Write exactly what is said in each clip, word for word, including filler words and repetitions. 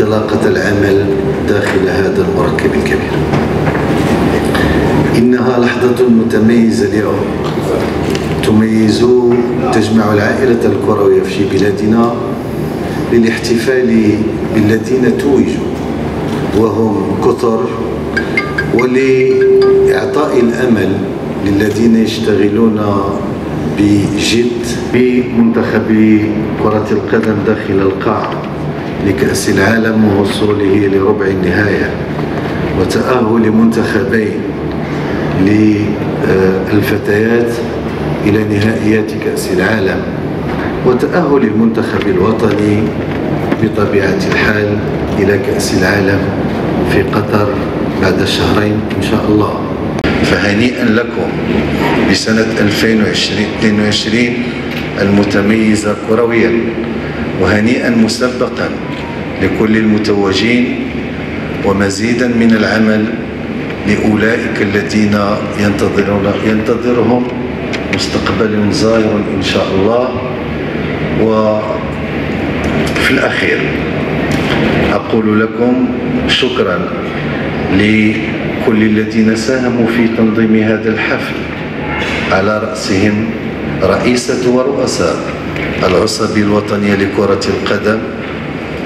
انطلاقة العمل داخل هذا المركب الكبير. إنها لحظة متميزة اليوم تميز تجمع العائلة الكروية في بلادنا للاحتفال بالذين توجوا وهم كثر، ولإعطاء الأمل للذين يشتغلون بجد بمنتخب كرة القدم داخل القاع لكأس العالم ووصوله لربع النهاية وتأهل منتخبين للفتيات إلى نهائيات كأس العالم وتأهل المنتخب الوطني بطبيعة الحال إلى كأس العالم في قطر بعد شهرين إن شاء الله. فهنيئا لكم بسنة ألفين واثنين وعشرين المتميزة كرويا، وهنيئا مسبقا لكل المتوجين ومزيدا من العمل لأولئك الذين ينتظرون ينتظرهم مستقبل زاهر إن شاء الله. وفي الأخير أقول لكم شكرا لكل الذين ساهموا في تنظيم هذا الحفل، على رأسهم رئيسة ورؤساء العصب الوطنية لكرة القدم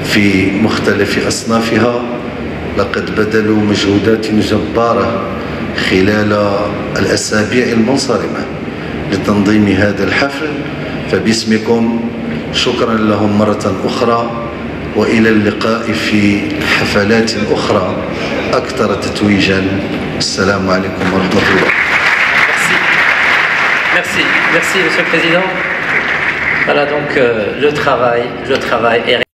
في مختلف أصنافها. لقد بذلوا مجهودات جبارة خلال الأسابيع المنصرمة لتنظيم هذا الحفل، فباسمكم شكرا لهم مرة أخرى، وإلى اللقاء في حفلات أخرى أكثر تتويجا. السلام عليكم ورحمة الله. Merci, merci Monsieur le Président. Voilà donc euh, le travail, le travail est